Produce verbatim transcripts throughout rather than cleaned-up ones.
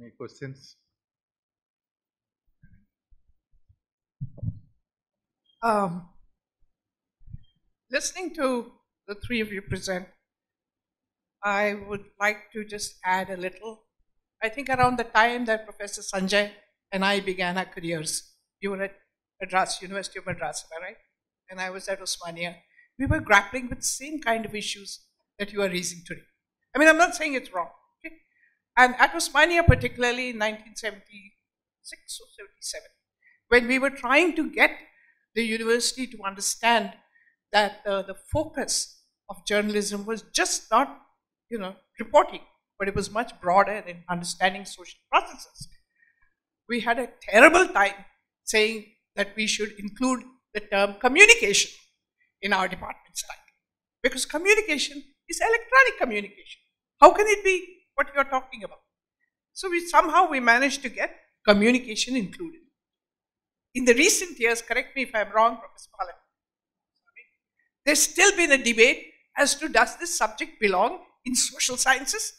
Any questions? Um, listening to the three of you present, I would like to just add a little. I think around the time that Professor Sanjay and I began our careers, you were at Madras, University of Madras, am I right? And I was at Osmania. We were grappling with the same kind of issues that you are raising today. I mean, I'm not saying it's wrong. Okay? And at Osmania, particularly in nineteen seventy-six or seventy-seven, when we were trying to get the university to understand that uh, the focus of journalism was just not, you know, reporting, but it was much broader in understanding social processes. We had a terrible time saying that we should include the term communication in our department's title, because communication is electronic communication. How can it be what you're talking about? So we somehow we managed to get communication included. In the recent years, correct me if I'm wrong, Professor Pala, there's still been a debate as to does this subject belong in social sciences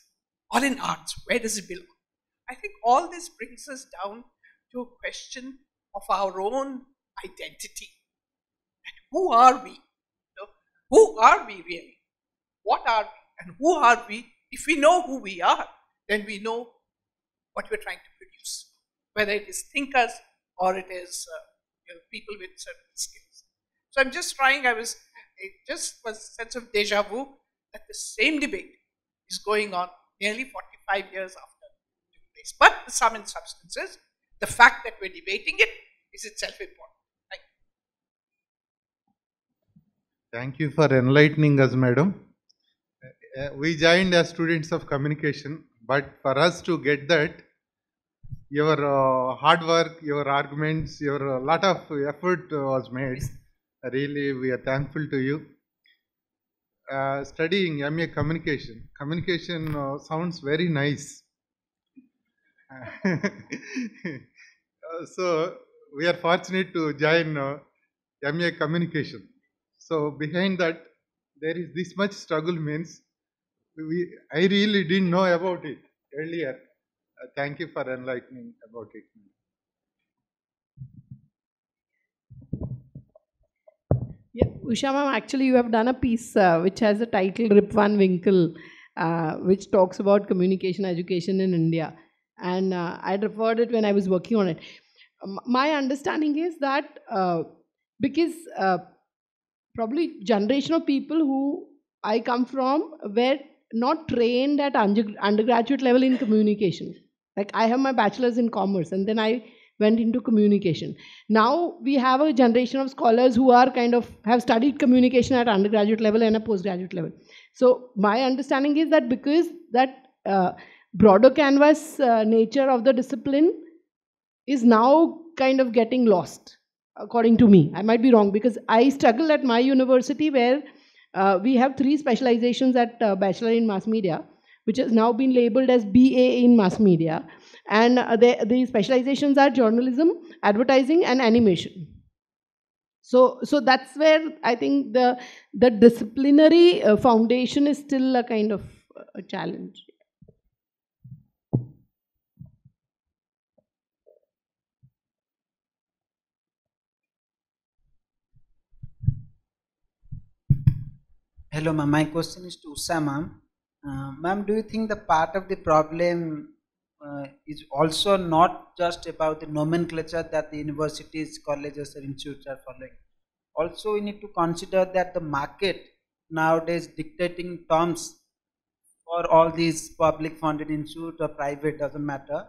or in arts? Where does it belong? I think all this brings us down to a question of our own identity. And who are we? So who are we really? What are we and who are we? If we know who we are, then we know what we're trying to produce, whether it is thinkers or it is uh, you know, people with certain skills. So I'm just trying, I was, it just was a sense of deja vu that the same debate is going on nearly forty-five years after it took place. But the sum and substance is, the fact that we're debating it is itself important. Thank you. Thank you for enlightening us, madam. Uh, we joined as students of communication, but for us to get that, your uh, hard work, your arguments, your uh, lot of effort uh, was made. Really, we are thankful to you. Uh, studying M A Communication. Communication uh, sounds very nice. uh, so, we are fortunate to join uh, M A Communication. So, behind that, there is this much struggle means, we, I really didn't know about it earlier. Uh, thank you for enlightening about it. Yeah, Usha ma'am, actually you have done a piece uh, which has the title Rip Van Winkle, uh, which talks about communication education in India. And uh, I referred it when I was working on it. Um, my understanding is that uh, because uh, probably generation of people who I come from were not trained at undergraduate level in communication. Like I have my bachelor's in commerce and then I went into communication. Now we have a generation of scholars who are kind of have studied communication at undergraduate level and a postgraduate level. So my understanding is that because that uh, broader canvas uh, nature of the discipline is now kind of getting lost, according to me. I might be wrong because I struggle at my university where uh, we have three specializations at uh, Bachelor in Mass Media, which has now been labeled as B A in Mass Media. And uh, the, the specializations are journalism, advertising, and animation. So, so that's where I think the, the disciplinary uh, foundation is still a kind of uh, a challenge. Hello, ma'am. My question is to Usha, ma'am. Uh, ma'am, do you think the part of the problem uh, is also not just about the nomenclature that the universities, colleges or institutes are following? Also, we need to consider that the market nowadays dictating terms for all these public funded institutes or private, doesn't matter,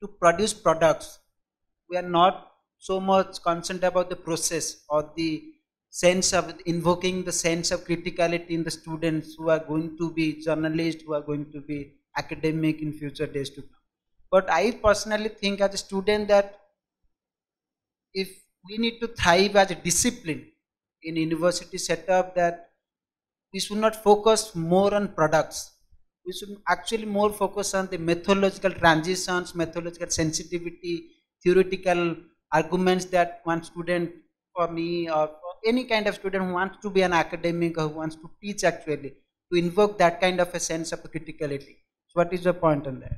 to produce products. We are not so much concerned about the process or the sense of invoking the sense of criticality in the students who are going to be journalists, who are going to be academic in future days to come. But I personally think as a student that if we need to thrive as a discipline in university setup, that we should not focus more on products. We should actually more focus on the methodological transitions, methodological sensitivity, theoretical arguments that one student for me or any kind of student who wants to be an academic or who wants to teach actually, to invoke that kind of a sense of criticality. So what is your point on that?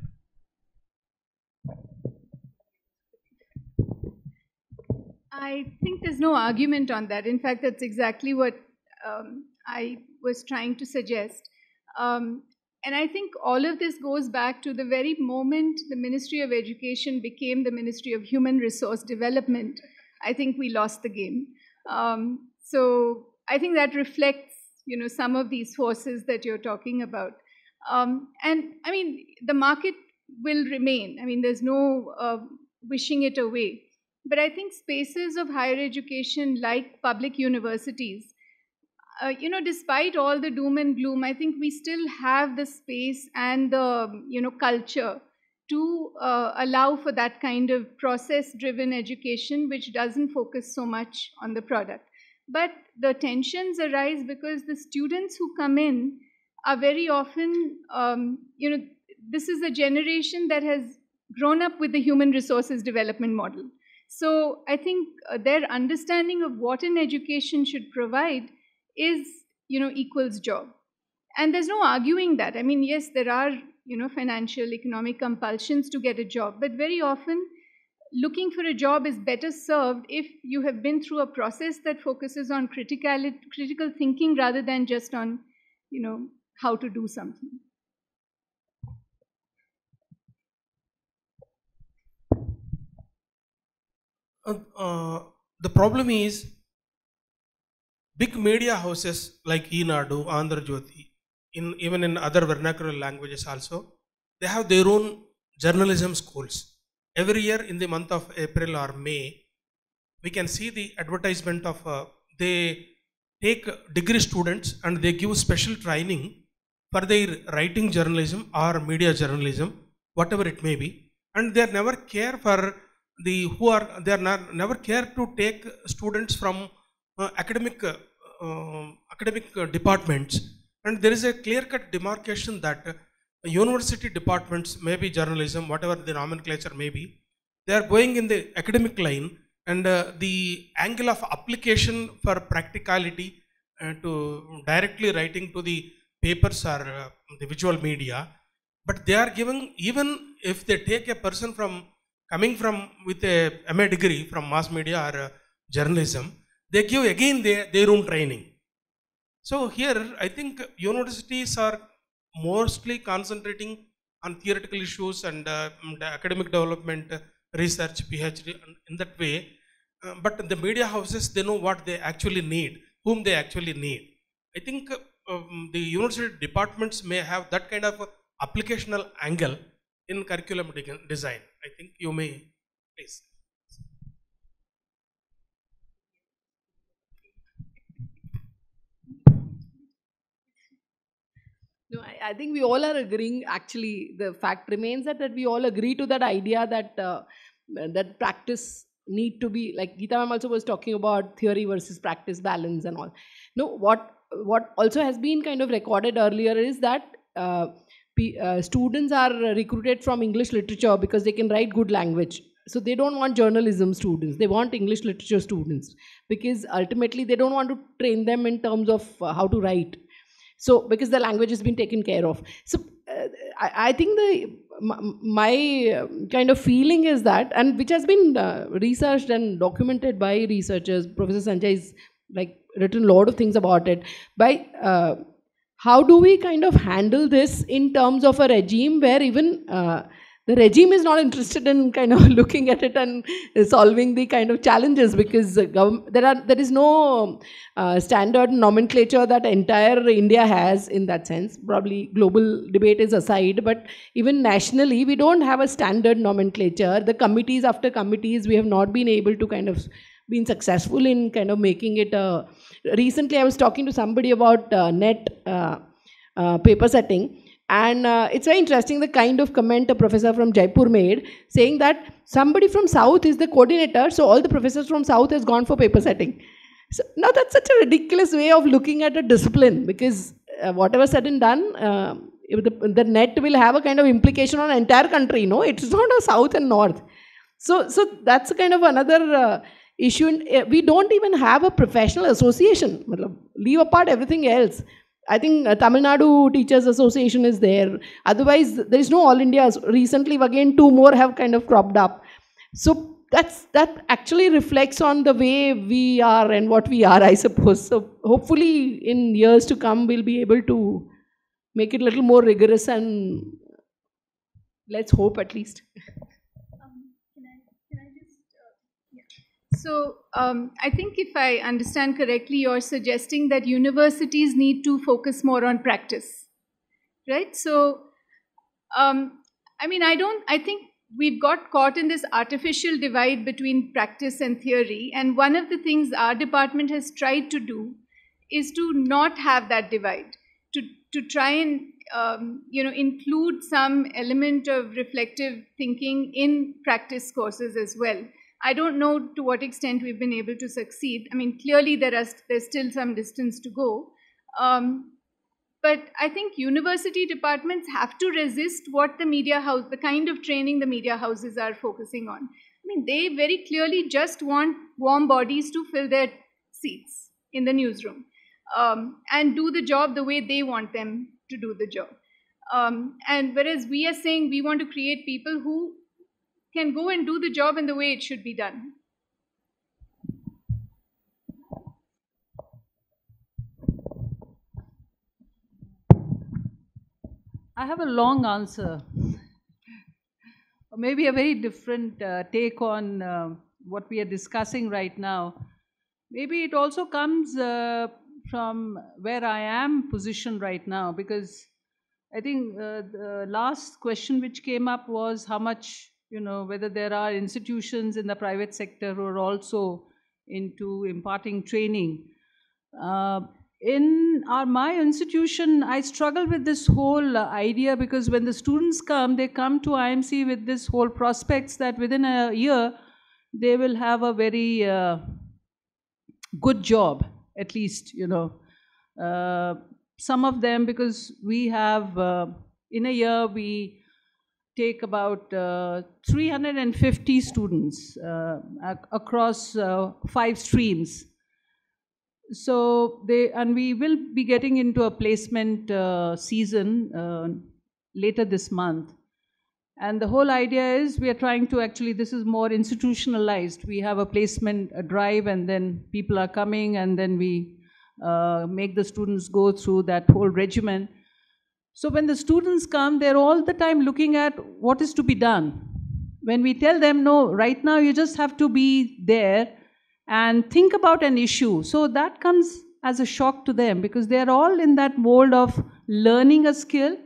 I think there's no argument on that. In fact, that's exactly what um, I was trying to suggest. Um, and I think all of this goes back to the very moment the Ministry of Education became the Ministry of Human Resource Development. I think we lost the game. Um, so I think that reflects, you know, some of these forces that you're talking about. Um, and I mean, the market will remain. I mean, there's no uh, wishing it away. But I think spaces of higher education like public universities, uh, you know, despite all the doom and gloom, I think we still have the space and the, you know, culture to uh, allow for that kind of process-driven education, which doesn't focus so much on the product. But the tensions arise because the students who come in are very often, um, you know, this is a generation that has grown up with the human resources development model. So I think uh, their understanding of what an education should provide is, you know, equals job. And there's no arguing that. I mean, yes, there are, you know, financial, economic compulsions to get a job, but very often looking for a job is better served if you have been through a process that focuses on critical, critical thinking rather than just on, you know, how to do something. Uh, uh, the problem is big media houses like Eenadu, Andhra Jyoti, in, even in other vernacular languages also, they have their own journalism schools. Every year in the month of April or May, we can see the advertisement of, uh, they take degree students and they give special training for their writing journalism or media journalism, whatever it may be, and they never care for the who are they are not, never care to take students from uh, academic uh, uh, academic uh, departments, and there is a clear-cut demarcation that uh, university departments, maybe journalism, whatever the nomenclature may be, they are going in the academic line, and uh, the angle of application for practicality uh, to directly writing to the papers or uh, the visual media, but they are given, even if they take a person from coming from with a M A degree from mass media or uh, journalism, they give again their, their own training. So here, I think universities are mostly concentrating on theoretical issues and uh, academic development, uh, research, PhD, and in that way. Uh, but the media houses, they know what they actually need, whom they actually need. I think uh, um, the university departments may have that kind of applicational angle in curriculum de design. I think you may, please. No, I, I think we all are agreeing. Actually, the fact remains that, that we all agree to that idea that uh, that practice need to be, like Gita ma'am also was talking about theory versus practice balance and all. No, what what also has been kind of recorded earlier is that uh, P, uh, students are recruited from English literature because they can write good language. So they don't want journalism students, they want English literature students, because ultimately they don't want to train them in terms of uh, how to write. So because the language has been taken care of. So uh, I, I think the, my, my kind of feeling is that, and which has been uh, researched and documented by researchers, Professor Sanjay has like written a lot of things about it, by uh, how do we kind of handle this in terms of a regime where even uh, the regime is not interested in kind of looking at it and solving the kind of challenges, because there are there is no uh, standard nomenclature that entire India has in that sense. Probably global debate is aside, but even nationally we don't have a standard nomenclature. The committees after committees, we have not been able to kind of been successful in kind of making it a... Recently, I was talking to somebody about uh, net uh, uh, paper setting, and uh, it's very interesting the kind of comment a professor from Jaipur made, saying that somebody from South is the coordinator, so all the professors from South has gone for paper setting. So now that's such a ridiculous way of looking at a discipline, because uh, whatever said and done, uh, if the, the net will have a kind of implication on the entire country, no? It's not a South and North. So, so that's kind of another... Uh, issue. We don't even have a professional association. Leave apart everything else. I think Tamil Nadu Teachers Association is there. Otherwise, there is no All India. Recently, again, two more have kind of cropped up. So that's, that actually reflects on the way we are and what we are, I suppose. So hopefully in years to come, we'll be able to make it a little more rigorous, and let's hope at least. Um, can I, can I just, uh, yeah. So um, I think if I understand correctly, you're suggesting that universities need to focus more on practice, right? So, um, I mean, I don't, I think we've got caught in this artificial divide between practice and theory. And one of the things our department has tried to do is to not have that divide, to, to try and, um, you know, include some element of reflective thinking in practice courses as well. I don't know to what extent we've been able to succeed. I mean, clearly there are, there's still some distance to go. Um, But I think university departments have to resist what the media house, the kind of training the media houses are focusing on. I mean, they very clearly just want warm bodies to fill their seats in the newsroom um, and do the job the way they want them to do the job. Um, and whereas we are saying we want to create people who can go and do the job in the way it should be done. I have a long answer, or maybe a very different uh, take on uh, what we are discussing right now. Maybe it also comes uh, from where I am positioned right now, because I think uh, the last question which came up was how much, you know, whether there are institutions in the private sector who are also into imparting training. Uh, In our, my institution, I struggle with this whole uh, idea, because when the students come, they come to I M C with this whole prospects that within a year, they will have a very uh, good job, at least, you know. Uh, some of them, because we have, uh, in a year, we take about uh, three hundred fifty students uh, ac across uh, five streams. So they, and we will be getting into a placement uh, season uh, later this month. And the whole idea is we are trying to actually, this is more institutionalized. We have a placement a drive, and then people are coming, and then we uh, make the students go through that whole regimen. So when the students come, they're all the time looking at what is to be done. When we tell them, no, right now you just have to be there and think about an issue. So that comes as a shock to them, because they're all in that mold of learning a skill,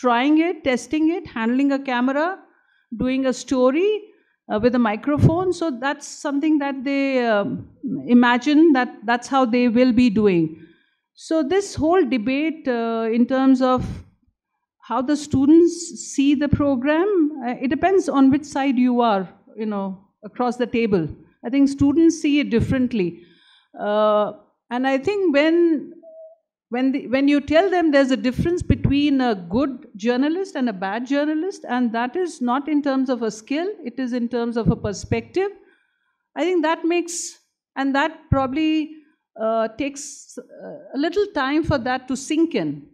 trying it, testing it, handling a camera, doing a story uh, with a microphone. So that's something that they um, imagine that that's how they will be doing. So this whole debate uh, in terms of how the students see the program, uh, it depends on which side you are, you know, across the table. I think students see it differently. Uh, and I think when, when, the, when you tell them there's a difference between a good journalist and a bad journalist, and that is not in terms of a skill, it is in terms of a perspective, I think that makes, and that probably uh, takes a little time for that to sink in.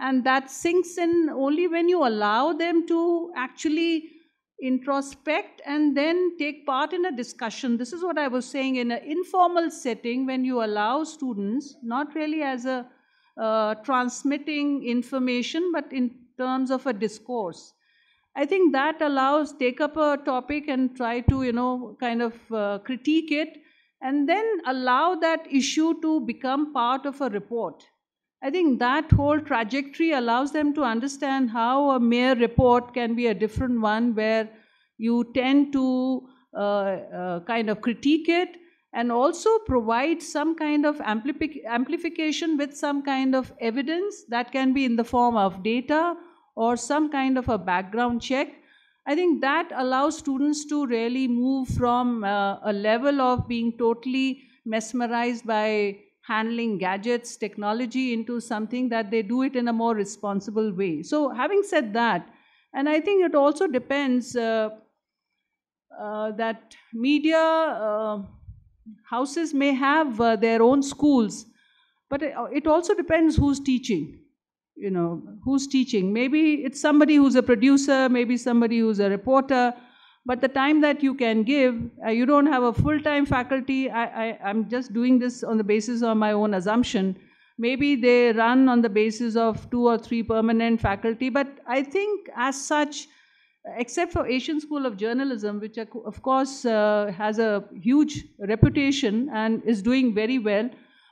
And that sinks in only when you allow them to actually introspect and then take part in a discussion. This is what I was saying, in an informal setting, when you allow students, not really as a uh, transmitting information, but in terms of a discourse. I think that allows, take up a topic and try to, you know, kind of uh, critique it, and then allow that issue to become part of a report. I think that whole trajectory allows them to understand how a mere report can be a different one, where you tend to uh, uh, kind of critique it and also provide some kind of amplific amplification with some kind of evidence that can be in the form of data or some kind of a background check. I think that allows students to really move from uh, a level of being totally mesmerized by handling gadgets, technology, into something that they do it in a more responsible way. So having said that, and I think it also depends uh, uh, that media uh, houses may have uh, their own schools, but it, it also depends who's teaching, you know, who's teaching. Maybe it's somebody who's a producer, maybe somebody who's a reporter, but the time that you can give, uh, you don't have a full-time faculty. I, I, I'm just doing this on the basis of my own assumption. Maybe they run on the basis of two or three permanent faculty, but I think as such, except for Asian School of Journalism, which of course uh, has a huge reputation and is doing very well,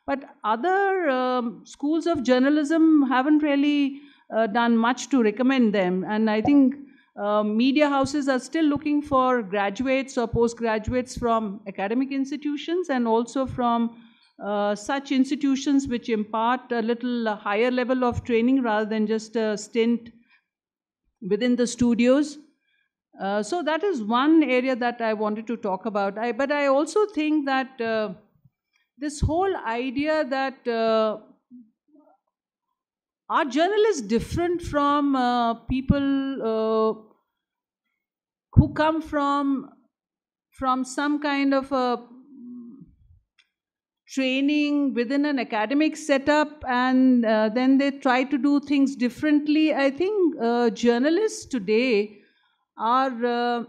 but other um, schools of journalism haven't really uh, done much to recommend them. And I think uh, media houses are still looking for graduates or postgraduates from academic institutions and also from uh, such institutions which impart a little higher level of training rather than just a stint within the studios. Uh, so that is one area that I wanted to talk about. I, but I also think that uh, this whole idea that uh, are journalists different from uh, people uh, who come from, from some kind of a training within an academic setup, and uh, then they try to do things differently. I think uh, journalists today are uh,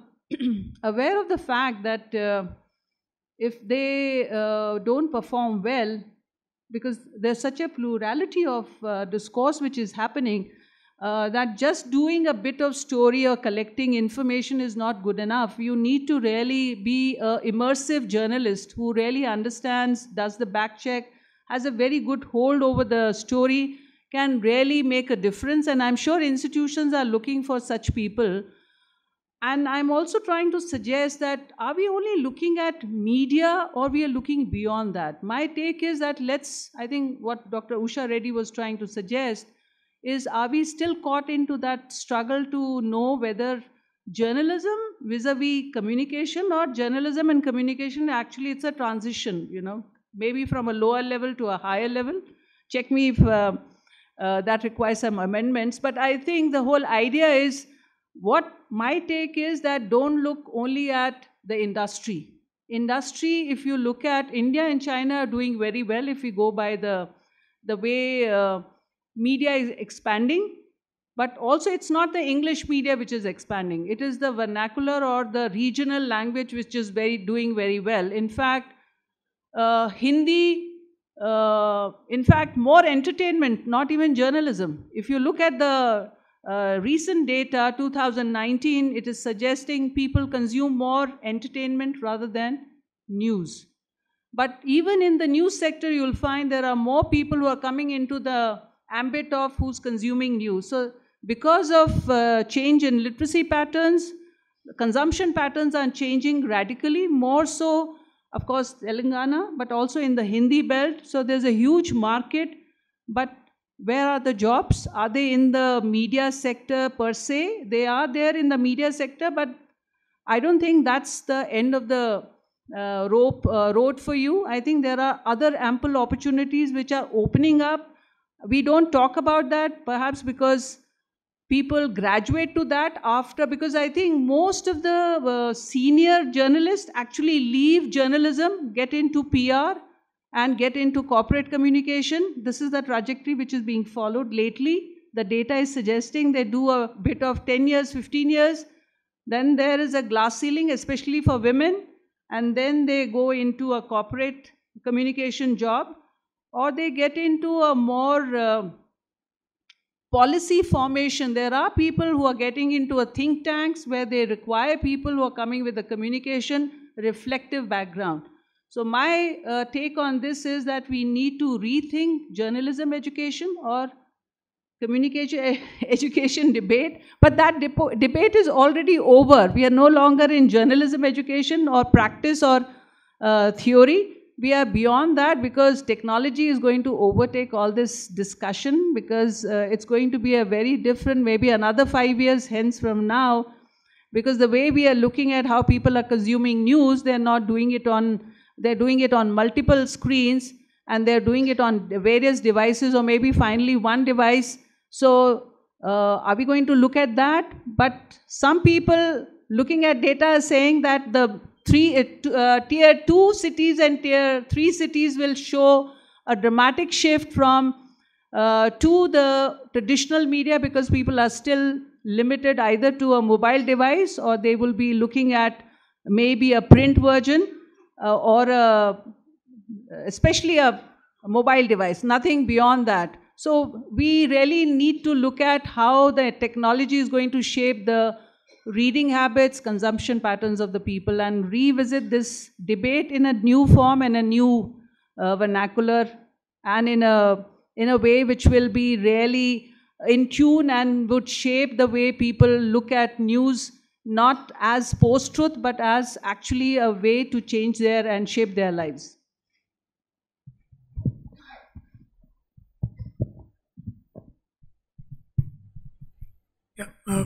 aware of the fact that uh, if they uh, don't perform well, because there's such a plurality of uh, discourse which is happening, uh, that just doing a bit of story or collecting information is not good enough. You need to really be an immersive journalist who really understands, does the back check, has a very good hold over the story, can really make a difference. And I'm sure institutions are looking for such people. And I'm also trying to suggest that, are we only looking at media or we are looking beyond that? My take is that let's, I think what Doctor Usha Reddy was trying to suggest is, are we still caught into that struggle to know whether journalism vis-a-vis communication, or journalism and communication, actually it's a transition, you know, maybe from a lower level to a higher level. Check me if uh, uh, that requires some amendments. But I think the whole idea is, what my take is that don't look only at the industry. Industry, if you look at India and China, are doing very well if we go by the, the way uh, media is expanding. But also it's not the English media which is expanding. It is the vernacular or the regional language which is very, doing very well. In fact, uh, Hindi, uh, in fact, more entertainment, not even journalism. If you look at the Uh, recent data, two thousand nineteen, it is suggesting people consume more entertainment rather than news. But even in the news sector, you'll find there are more people who are coming into the ambit of who's consuming news. So because of uh, change in literacy patterns, consumption patterns are changing radically, more so, of course, Telangana, but also in the Hindi belt. So there's a huge market, but where are the jobs? Are they in the media sector per se? They are there in the media sector, but I don't think that's the end of the uh, rope, uh, road for you. I think there are other ample opportunities which are opening up. We don't talk about that, perhaps because people graduate to that after, because I think most of the uh, senior journalists actually leave journalism, get into P R, and get into corporate communication. This is the trajectory which is being followed lately. The data is suggesting they do a bit of ten years, fifteen years. Then there is a glass ceiling, especially for women. And then they go into a corporate communication job, or they get into a more uh, policy formation. There are people who are getting into a think tanks where they require people who are coming with a communication reflective background. So my uh, take on this is that we need to rethink journalism education or communication education debate. But that debate is already over. We are no longer in journalism education or practice or uh, theory. We are beyond that, because technology is going to overtake all this discussion, because uh, it's going to be a very different, maybe another five years hence from now, because the way we are looking at how people are consuming news, they're not doing it on They're doing it on multiple screens, and they're doing it on various devices, or maybe finally one device. So uh, are we going to look at that? But some people looking at data are saying that the three, uh, tier two cities and tier three cities will show a dramatic shift from uh, to the traditional media, because people are still limited either to a mobile device, or they will be looking at maybe a print version, uh, or a, especially a, a mobile device, nothing beyond that. So we really need to look at how the technology is going to shape the reading habits, consumption patterns of the people, and revisit this debate in a new form and a new uh, vernacular, and in a, in a way which will be really in tune and would shape the way people look at news, not as post-truth, but as actually a way to change their and shape their lives. Yeah, uh,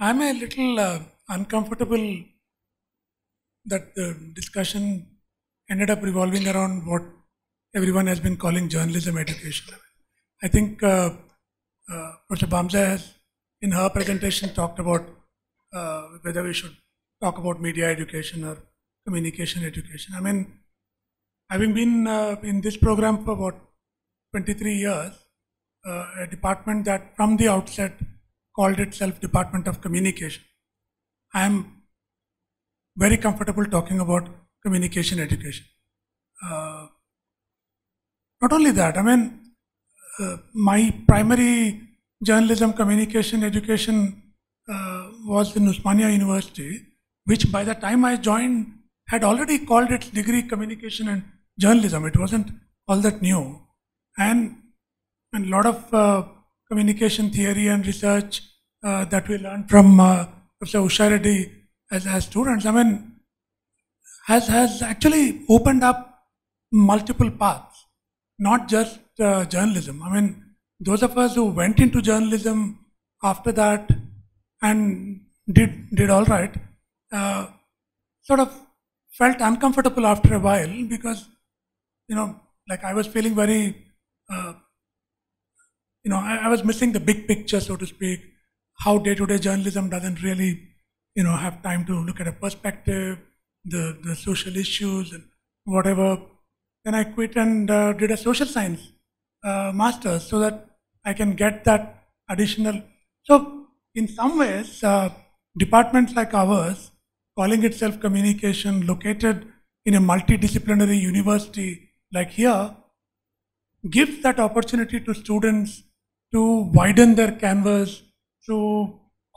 I'm a little uh, uncomfortable that the discussion ended up revolving around what everyone has been calling journalism education. I think uh, Uh, Professor Bamezai has, in her presentation, talked about uh, whether we should talk about media education or communication education. I mean, having been uh, in this program for about twenty-three years, uh, a department that from the outset called itself Department of Communication, I am very comfortable talking about communication education. Uh, not only that, I mean, Uh, my primary journalism communication education uh, was in Osmania University, which by the time I joined had already called its degree communication and journalism. It wasn't all that new. And a lot of uh, communication theory and research uh, that we learned from uh, Professor Usha Reddy as, as students, I mean, has, has actually opened up multiple paths, not just Uh, journalism. I mean, those of us who went into journalism after that and did did all right, uh, sort of felt uncomfortable after a while, because, you know, like I was feeling very, uh, you know, I, I was missing the big picture, so to speak, how day-to-day journalism doesn't really, you know, have time to look at a perspective, the, the social issues and whatever. Then I quit and uh, did a social science Uh, masters, so that I can get that additional. So in some ways, uh, departments like ours, calling itself communication, located in a multidisciplinary university like here, gives that opportunity to students to widen their canvas, to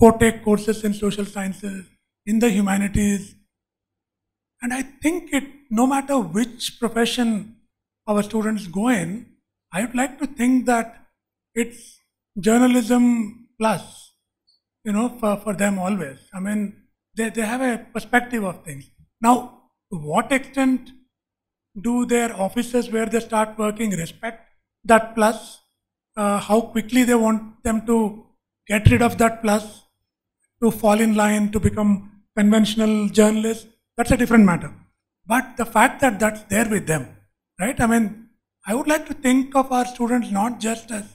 co-take courses in social sciences, in the humanities. And I think it, no matter which profession our students go in, I would like to think that it's journalism plus, you know, for, for them always. I mean, they, they have a perspective of things. Now, to what extent do their offices where they start working respect that plus? Uh, how quickly they want them to get rid of that plus, to fall in line, to become conventional journalists? That's a different matter. But the fact that that's there with them, right? I mean, I would like to think of our students not just as,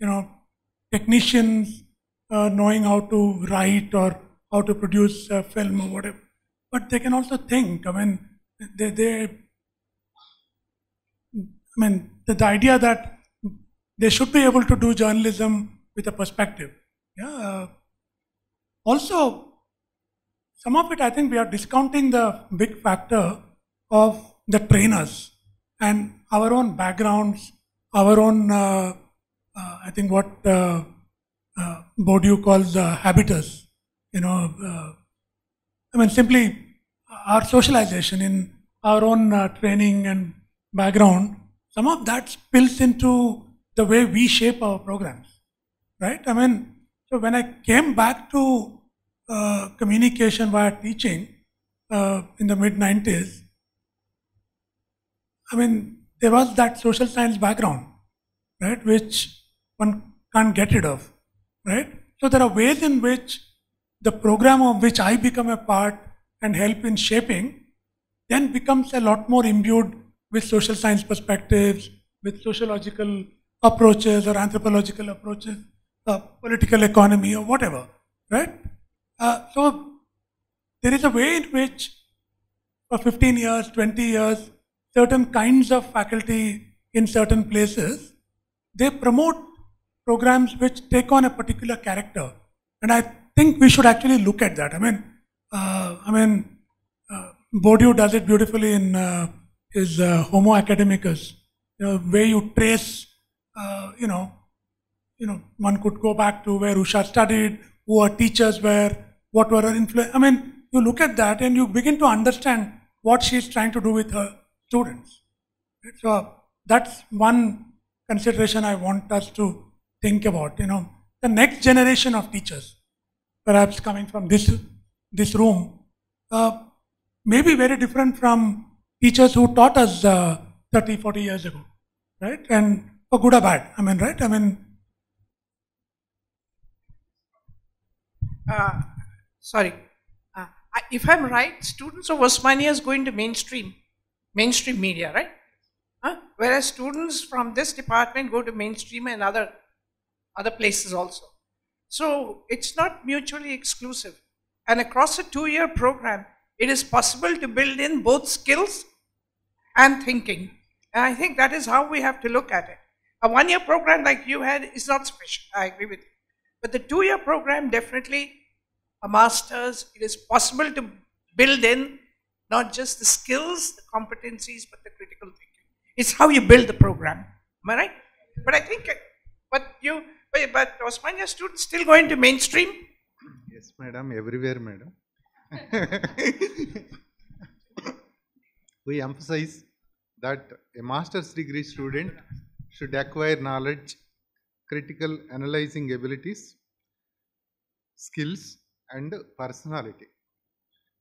you know, technicians uh, knowing how to write or how to produce a film or whatever, but they can also think. I mean, they, they I mean, the, the idea that they should be able to do journalism with a perspective. Yeah. Uh, also, some of it, I think we are discounting the big factor of the trainers and our own backgrounds, our own, uh, uh, I think what uh, uh, Bourdieu calls uh, habitus, you know, uh, I mean, simply our socialization in our own uh, training and background, some of that spills into the way we shape our programs, right? I mean, so when I came back to uh, communication via teaching uh, in the mid nineties, I mean, there was that social science background, right, which one can't get rid of, right? So there are ways in which the program of which I become a part and help in shaping then becomes a lot more imbued with social science perspectives, with sociological approaches or anthropological approaches, uh, political economy or whatever, right? Uh, so there is a way in which for fifteen years, twenty years, certain kinds of faculty in certain places, they promote programs which take on a particular character, And I think we should actually look at that. I mean, uh, I mean, uh, Bourdieu does it beautifully in uh, his uh, Homo Academicus, you know, where you trace, uh, you know, you know, one could go back to where Usha studied, who her teachers were, what were her influence. I mean, you look at that and you begin to understand what she's trying to do with her students. So that's one consideration I want us to think about, you know, the next generation of teachers, perhaps coming from this, this room, uh, may be very different from teachers who taught us uh, thirty, forty years ago, right? And for good or bad, I mean, right? I mean, uh, sorry, uh, I, if I'm right, students of Osmania is going to mainstream, mainstream media, right? Huh? Whereas students from this department go to mainstream and other other places also. So it's not mutually exclusive. And across a two-year program, it is possible to build in both skills and thinking. And I think that is how we have to look at it. A one-year program like you had is not sufficient, I agree with you. But the two-year program, definitely a master's, it is possible to build in not just the skills, the competencies, but the critical thinking. It's how you build the program, am I right? But I think, but you, but Osmania students still going to mainstream? Yes, madam, everywhere, madam. We emphasize that a master's degree student should acquire knowledge, critical analyzing abilities, skills, and personality.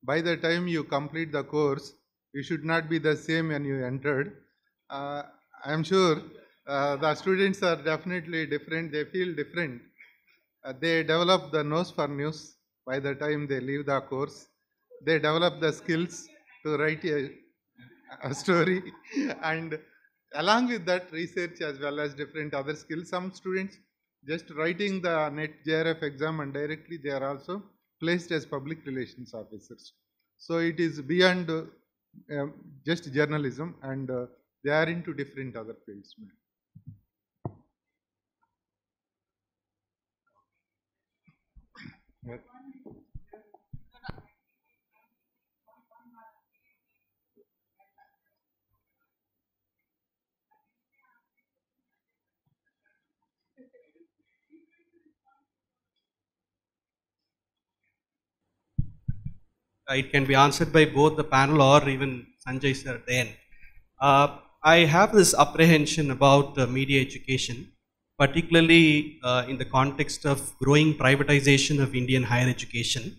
By the time you complete the course, you should not be the same when you entered. Uh, I am sure uh, the students are definitely different, they feel different. Uh, they develop the nose for news by the time they leave the course. They develop the skills to write a, a story and along with that research as well as different other skills. Some students just writing the NET J R F exam and directly they are also placed as public relations officers. So it is beyond uh, um, just journalism and uh, they are into different other fields. Yeah. It can be answered by both the panel or even Sanjay sir at the end. Uh, I have this apprehension about uh, media education, particularly uh, in the context of growing privatization of Indian higher education.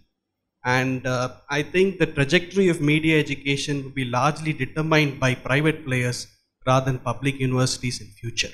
And uh, I think the trajectory of media education will be largely determined by private players rather than public universities in future.